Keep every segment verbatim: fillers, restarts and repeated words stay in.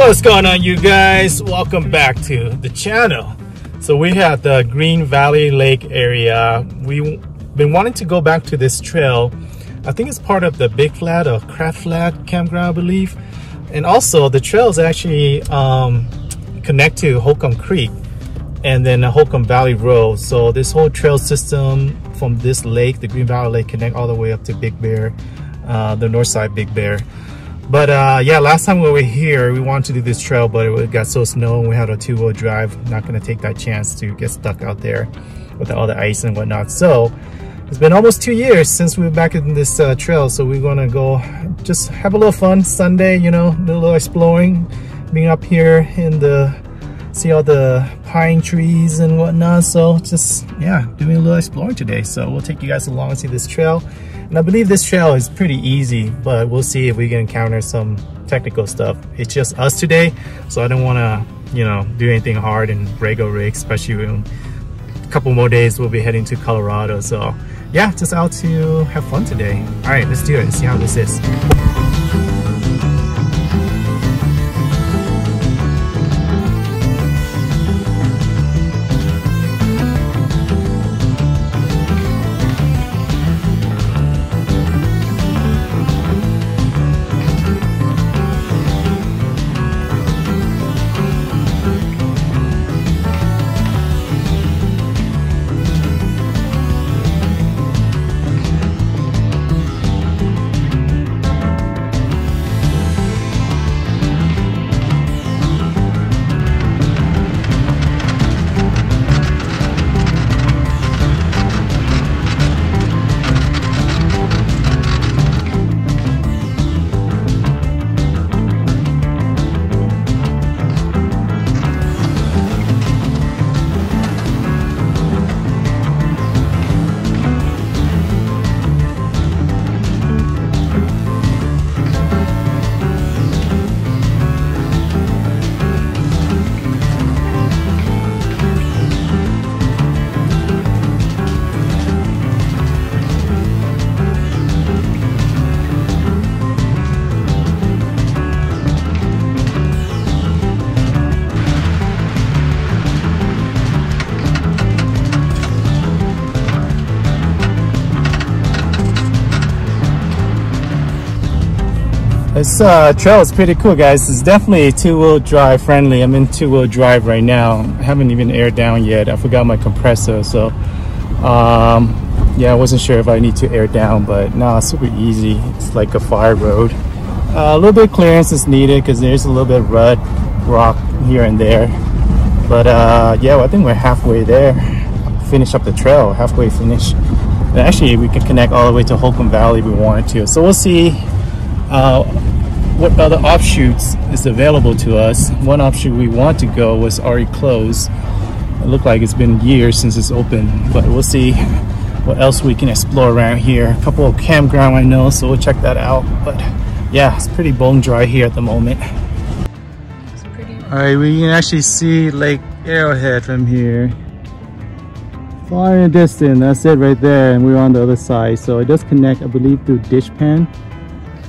What's going on, you guys? Welcome back to the channel. So we have the Green Valley Lake area. We've been wanting to go back to this trail. I think it's part of the Big Flat or Crab Flat campground, I believe. And also the trail is actually um, connect to Holcomb Creek and then the Holcomb Valley Road. So this whole trail system from this lake, the Green Valley Lake, connect all the way up to Big Bear, uh, the north side Big Bear. But uh, yeah, last time we were here, we wanted to do this trail, but it got so snow and we had a two wheel drive. Not gonna take that chance to get stuck out there with all the ice and whatnot. So it's been almost two years since we were back in this uh, trail. So we're gonna go just have a little fun Sunday, you know, do a little exploring, being up here in the, see all the pine trees and whatnot. So just, yeah, doing a little exploring today. So we'll take you guys along and see this trail. And I believe this trail is pretty easy, but we'll see if we can encounter some technical stuff. It's just us today, so I don't wanna, you know, do anything hard and break or rig, especially in a couple more days we'll be heading to Colorado. So yeah, just out to have fun today. All right, let's do it, let's see how this is. This uh, trail is pretty cool, guys. It's definitely two-wheel drive friendly. I'm in two-wheel drive right now. I haven't even aired down yet. I forgot my compressor, so um, yeah, I wasn't sure if I need to air down, but no, it's super easy. It's like a fire road. Uh, a little bit of clearance is needed because there's a little bit of rut, rock here and there. But uh, yeah, well, I think we're halfway there. Finish up the trail, halfway finish. And actually, we can connect all the way to Holcomb Valley if we wanted to. So we'll see. Uh, what other offshoots is available to us. One offshoot we want to go was already closed. It looked like it's been years since it's open, but we'll see what else we can explore around here. A couple of campground I know, so we'll check that out. But yeah, it's pretty bone dry here at the moment. It's pretty. All right, we can actually see Lake Arrowhead from here. Far in the distance, that's it right there, and we're on the other side. So it does connect, I believe, through Dishpan,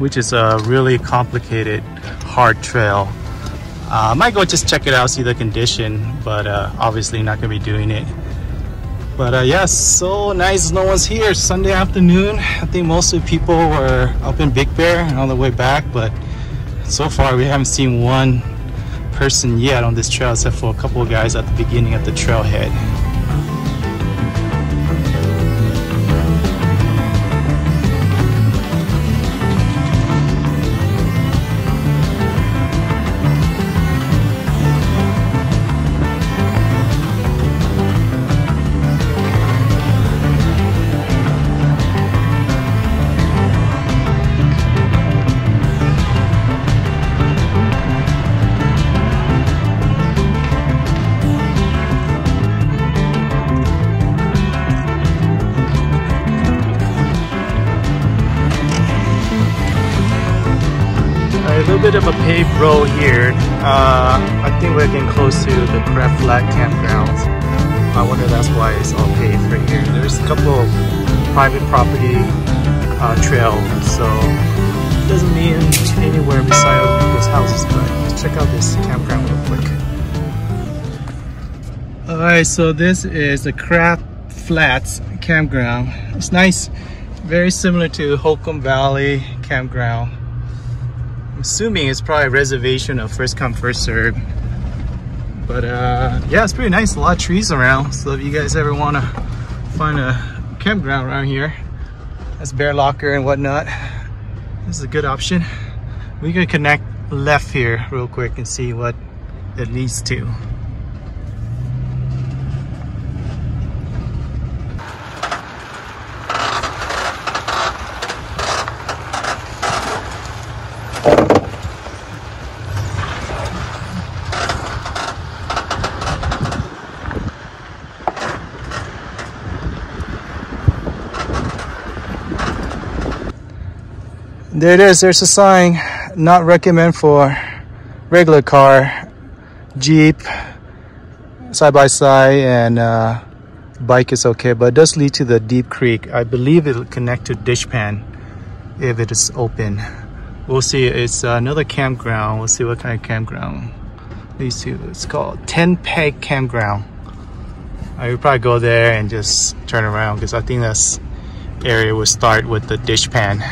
which is a really complicated, hard trail. Uh, I might go just check it out, see the condition, but uh, obviously not gonna be doing it. But uh, yeah, so nice no one's here. Sunday afternoon, I think most of the people were up in Big Bear and on the way back, but so far we haven't seen one person yet on this trail except for a couple of guys at the beginning at the trailhead. Bit of a paved road here. Uh, I think we're getting close to the Crab Flat campground. I wonder that's why it's all paved right here. There's a couple of private property uh, trail, so it doesn't mean anywhere beside people's houses, but check out this campground real quick. Alright, so this is the Crab Flats campground. It's nice, very similar to Holcomb Valley campground. I'm assuming it's probably a reservation of first come, first serve. But uh, yeah, it's pretty nice, a lot of trees around. So if you guys ever want to find a campground around here, that's Bear Locker and whatnot, this is a good option. We're gonna connect left here real quick and see what it leads to. There it is, there's a sign, not recommend for regular car, Jeep, side-by-side, and uh, bike is okay, but it does lead to the Deep Creek. I believe it'll connect to Dishpan if it is open. We'll see, it's uh, another campground. We'll see what kind of campground leads to. It's called Ten Peg Campground. I would probably go there and just turn around because I think this area will start with the Dishpan.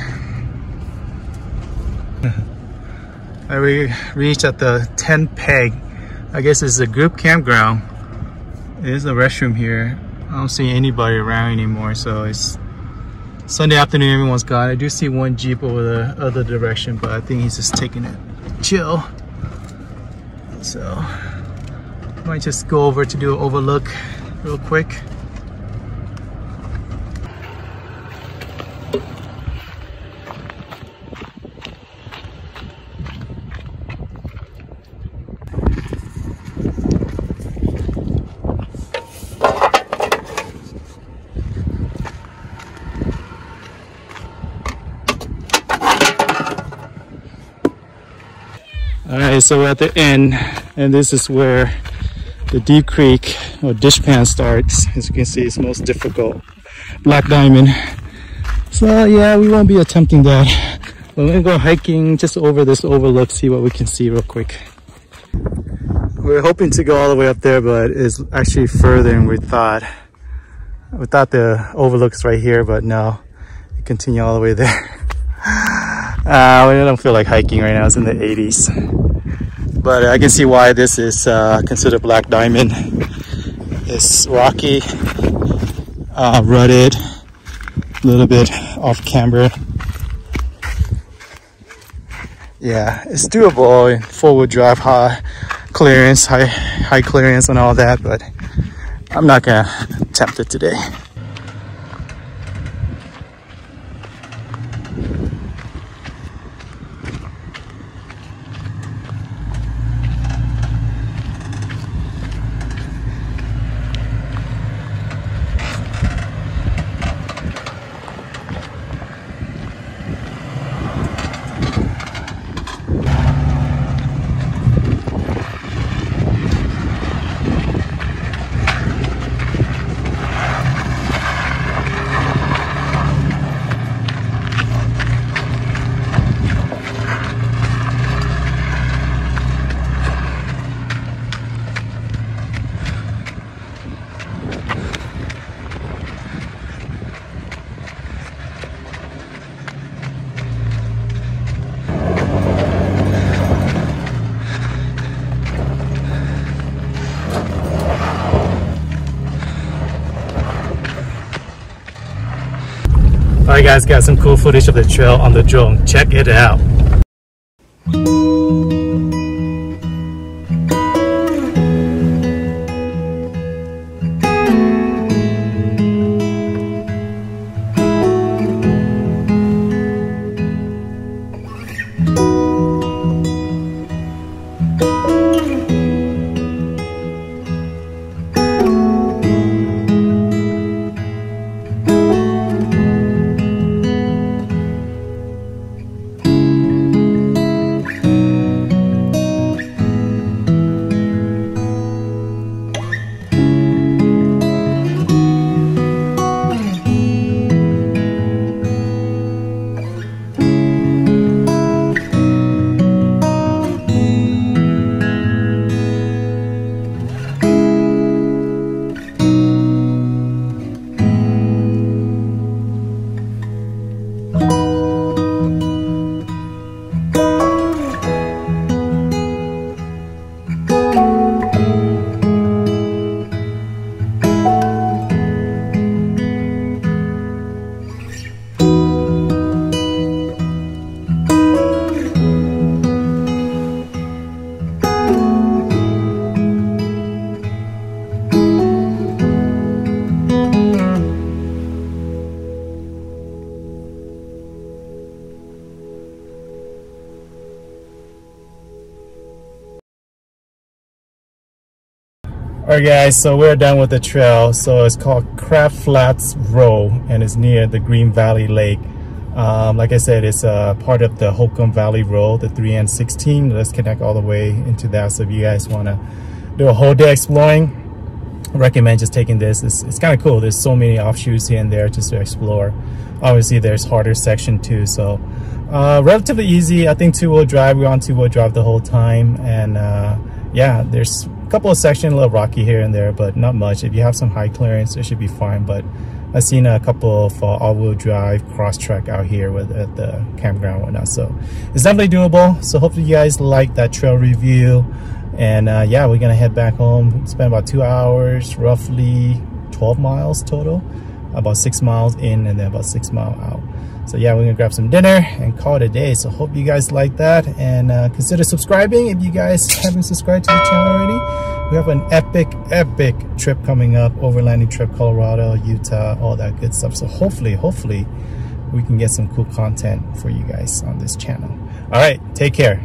I we reached at the Ten Peg. I guess it's a group campground. There's a restroom here. I don't see anybody around anymore, so it's Sunday afternoon, everyone's gone. I do see one Jeep over the other direction, but I think he's just taking it chill. So I might just go over to do an overlook real quick. Alright, so we're at the end, and this is where the Deep Creek or Dishpan starts. As you can see, it's most difficult, Black Diamond. So yeah, we won't be attempting that. But we're gonna go hiking just over this overlook, see what we can see real quick. We're hoping to go all the way up there, but it's actually further than we thought. We thought the overlook's right here, but no, we continue all the way there. Uh, we don't feel like hiking right now, it's in the eighties. But I can see why this is uh, considered Black Diamond. It's rocky, uh, rutted, a little bit off camber. Yeah, it's doable, four-wheel drive, high clearance, high, high clearance and all that, but I'm not gonna attempt it today. Alright guys, got some cool footage of the trail on the drone. Check it out. Thank you. Alright guys, so we're done with the trail. So it's called Crab Flats Road and it's near the Green Valley Lake. Um, like I said, it's uh, part of the Holcomb Valley Road, the three N sixteen. Let's connect all the way into that. So if you guys want to do a whole day exploring, I recommend just taking this. It's, it's kind of cool. There's so many offshoots here and there just to explore. Obviously there's harder section too. So uh, relatively easy. I think two wheel drive, we're on two wheel drive the whole time. And uh, yeah, there's couple of sections, a little rocky here and there, but not much. If you have some high clearance, it should be fine. But I've seen a couple of uh, all-wheel drive cross track out here with at the campground and whatnot, so it's definitely doable. So hopefully you guys like that trail review, and uh, yeah, we're gonna head back home. Spend about two hours, roughly twelve miles total, about six miles in and then about six miles out. So yeah, we're gonna grab some dinner and call it a day. So hope you guys like that, and uh, consider subscribing if you guys haven't subscribed to the channel already. We have an epic, epic trip coming up, overlanding trip, Colorado, Utah, all that good stuff. So hopefully, hopefully we can get some cool content for you guys on this channel. All right, take care.